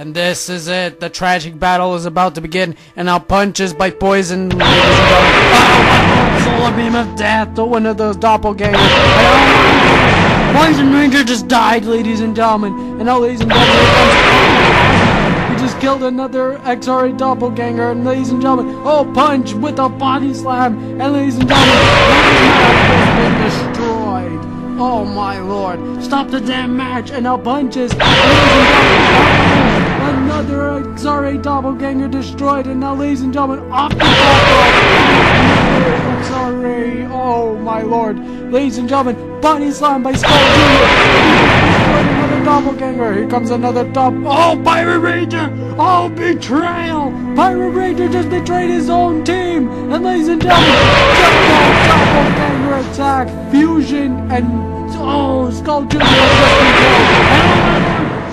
And this is it. The tragic battle is about to begin, and now punches by poison. Solar beam of death to one of those doppelgangers. Poison Ranger just died, ladies and gentlemen. And now, ladies and gentlemen, we just killed another XRA doppelganger. And ladies and gentlemen, oh, punch with a body slam. And ladies and gentlemen, has been destroyed. Oh my lord! Stop the damn match and now punches. Another XRA doppelganger destroyed, and now, ladies and gentlemen, off the XRA. Oh my lord, ladies and gentlemen, body slam by Skull Jr. Another doppelganger. Here comes another top. Oh, Pirate Ranger! Oh, betrayal! Pirate Ranger just betrayed his own team, and ladies and gentlemen, doppelganger attack, fusion, and oh, Skull Jr. And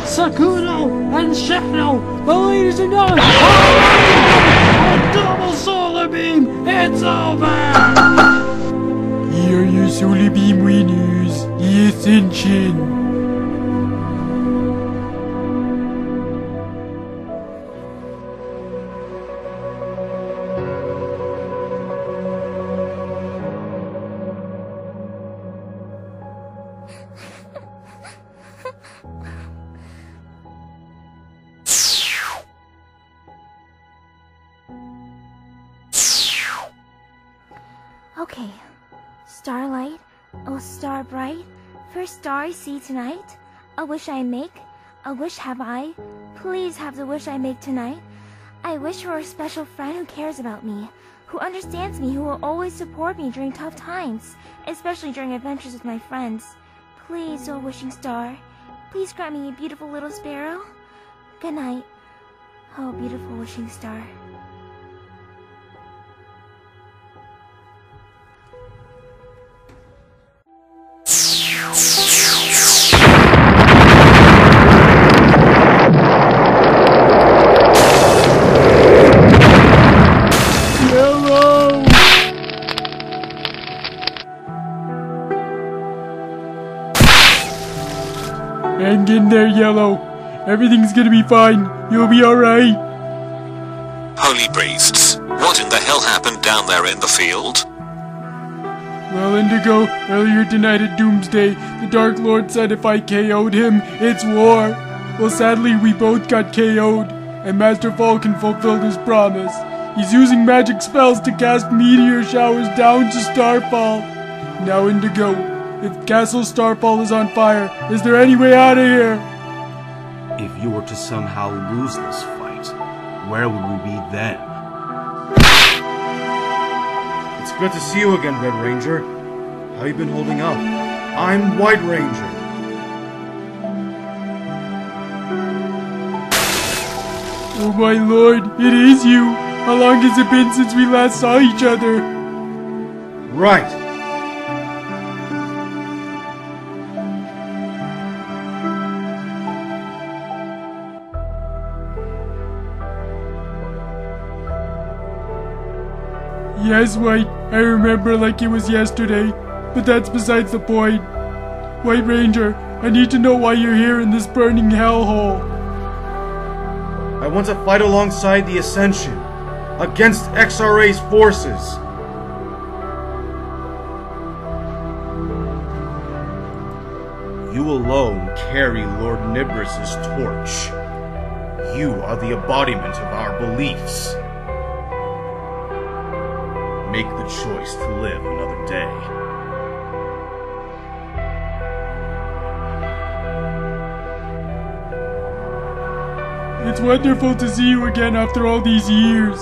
Sakura and Shadow, but ladies and gentlemen, a double solar beam, it's over! Here are your solar beam winners, the Ascension. Okay, starlight, oh star bright, first star I see tonight, a wish I make, a wish have I, please have the wish I make tonight. I wish for a special friend who cares about me, who understands me, who will always support me during tough times, especially during adventures with my friends. Please, oh wishing star, please grant me a beautiful little sparrow. Good night, oh beautiful wishing star. Hang in there, Yellow. Everything's gonna be fine. You'll be alright. Holy beasts. What in the hell happened down there in the field? Well, Indigo, earlier tonight at Doomsday, the Dark Lord said if I KO'd him, it's war. Well, sadly, we both got KO'd, and Master Falcon fulfilled his promise. He's using magic spells to cast meteor showers down to Starfall. Now, Indigo, if Castle Starfall is on fire, is there any way out of here? If you were to somehow lose this fight, where would we be then? It's good to see you again, Red Ranger. How you been holding up? I'm White Ranger. Oh my lord, it is you! How long has it been since we last saw each other? Right. Yes, White, I remember like it was yesterday, but that's besides the point. White Ranger, I need to know why you're here in this burning hellhole. I want to fight alongside the Ascension, against XRA's forces. You alone carry Lord Nibiris's torch. You are the embodiment of our beliefs. Make the choice to live another day. It's wonderful to see you again after all these years.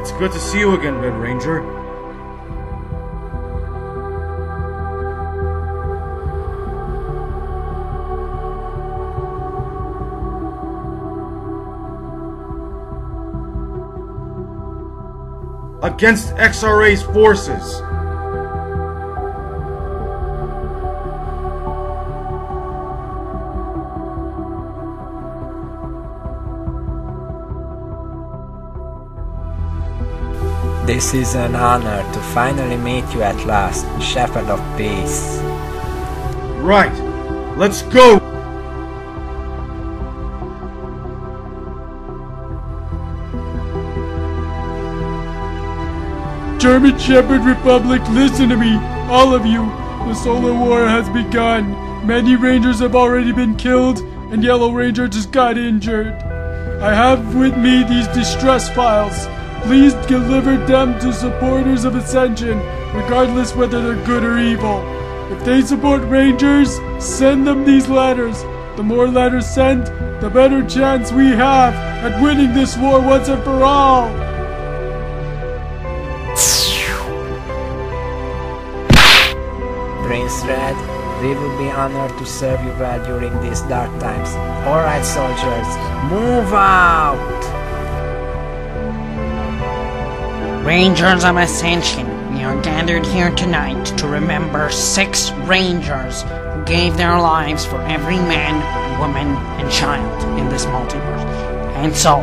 It's good to see you again, Red Ranger. Against XRA's forces! This is an honor to finally meet you at last, Shepherd of Peace. Right, let's go! German Shepherd Republic, listen to me, all of you. The Solar War has begun. Many Rangers have already been killed, and Yellow Ranger just got injured. I have with me these distress files. Please deliver them to supporters of Ascension, regardless whether they're good or evil. If they support Rangers, send them these letters. The more letters sent, the better chance we have at winning this war once and for all. Prince Red, we will be honored to serve you well during these dark times. Alright soldiers, move out! Rangers of Ascension, we are gathered here tonight to remember 6 Rangers who gave their lives for every man, woman, and child in this multiverse. And so,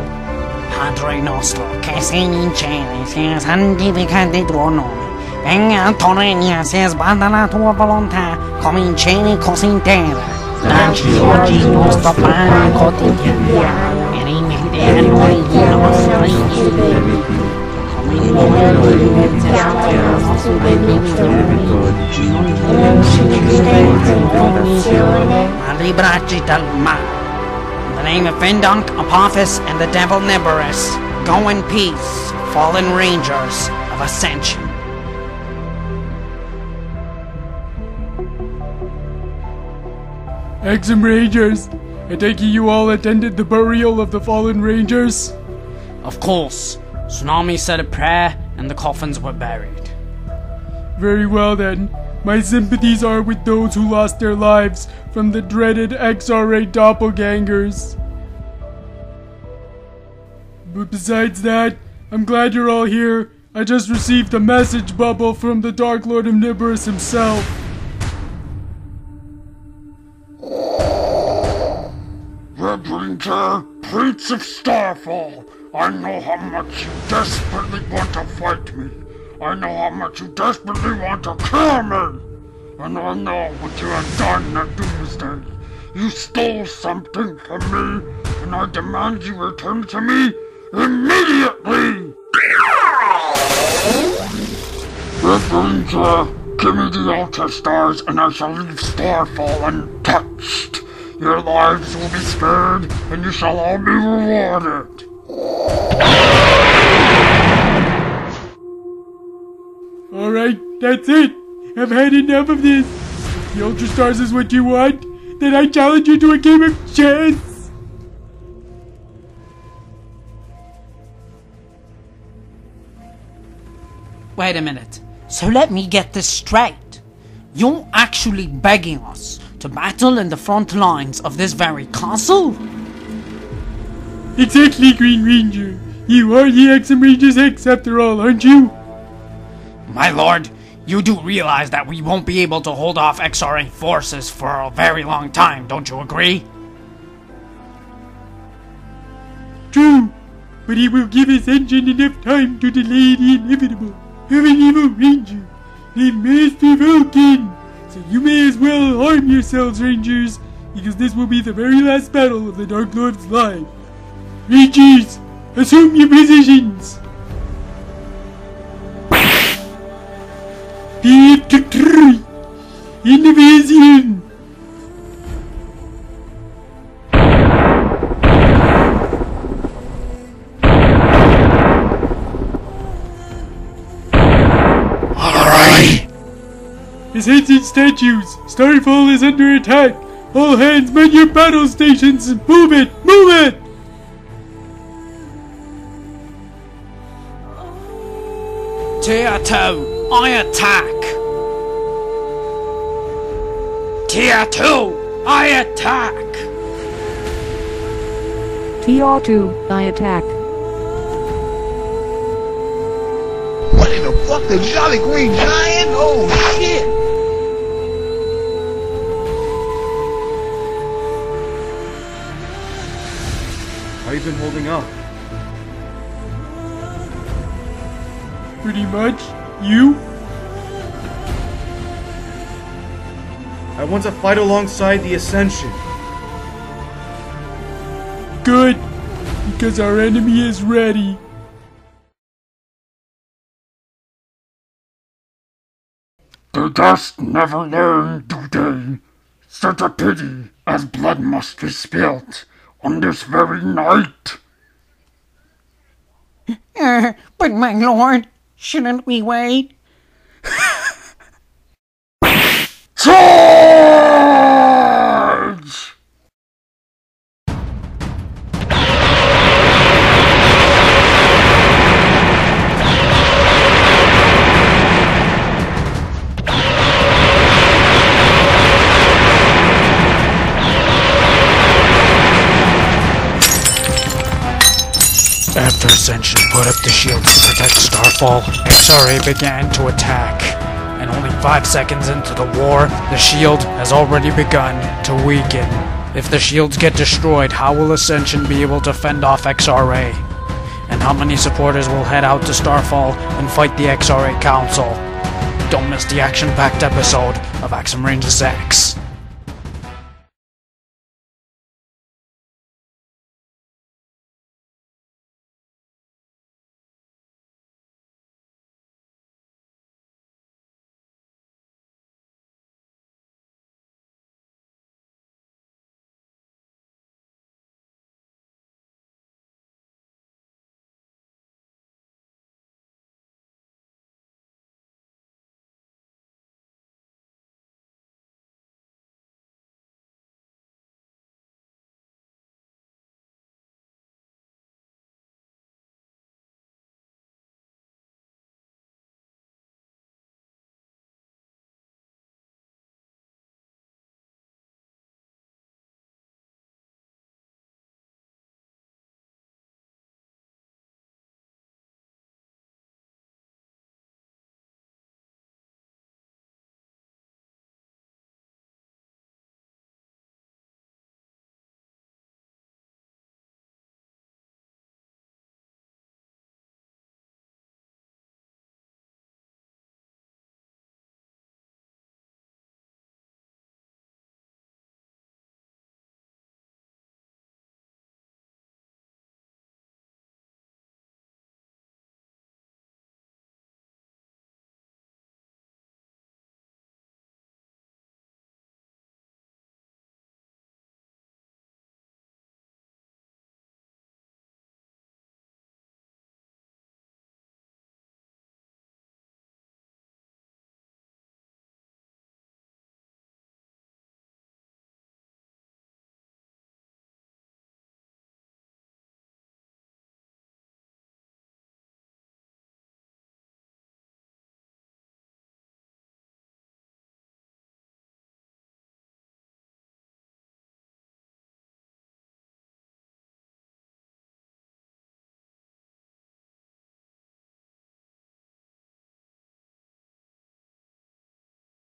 Hadrianosla, Kesein, Cheney, Seeshandi, Vikhandi, Dronomi, Venga Torenia, says Bandana tua volontà, come in Cheney così intera. Lanci oggi il nostro pane quotidiano, e rimette a noi i nostri debiti, come noi rimettiamo i nostri debitori, non ci mettete in condizione, ma librarci dal male. In the name of Vendunk, Apophis, and the Devil Nibiris, go in peace, fallen Rangers of Ascension. Axem Rangers, I take it you all attended the burial of the fallen Rangers? Of course. Tsunami said a prayer and the coffins were buried. Very well then. My sympathies are with those who lost their lives from the dreaded XRA doppelgangers. But besides that, I'm glad you're all here. I just received a message bubble from the Dark Lord of Nibiris himself. Red Ranger, Prince of Starfall, I know how much you desperately want to fight me. I know how much you desperately want to kill me. And I know what you have done at Doomsday. You stole something from me, and I demand you return to me immediately! Red Ranger, give me the Ultra Stars and I shall leave Starfall untouched. Your lives will be spared, and you shall all be rewarded. Alright, that's it. I've had enough of this. If the Ultra Stars is what you want, then I challenge you to a game of chess. Wait a minute. So let me get this straight. You're actually begging us to battle in the front lines of this very castle? Exactly, Green Ranger. You are the Axem Rangers X after all, aren't you? My lord, you do realize that we won't be able to hold off XRA forces for a very long time, don't you agree? True, but he will give his engine enough time to delay the inevitable of an evil ranger, the Master Vulcan. So you may as well arm yourselves, Rangers, because this will be the very last battle of the Dark Lord's life. Rangers, assume your positions! Tier 2 invasion! His heads and statues! Starfall is under attack! All hands, man your battle stations! Move it! Move it! Tier 2, I attack! Tier 2, I attack! Tier 2, I attack! What in the fuck, the jolly green giant? Oh shit! How you been holding up? Pretty much. You? I want to fight alongside the Ascension. Good, because our enemy is ready. Thou dost never learn, do they? Such a pity as blood must be spilt on this very night. But my lord, shouldn't we wait? Charge! After Ascension put up the shield to protect Starfall, XRA began to attack, and only 5 seconds into the war, the shield has already begun to weaken. If the shields get destroyed, how will Ascension be able to fend off XRA? And how many supporters will head out to Starfall and fight the XRA Council? Don't miss the action-packed episode of Axem Rangers X.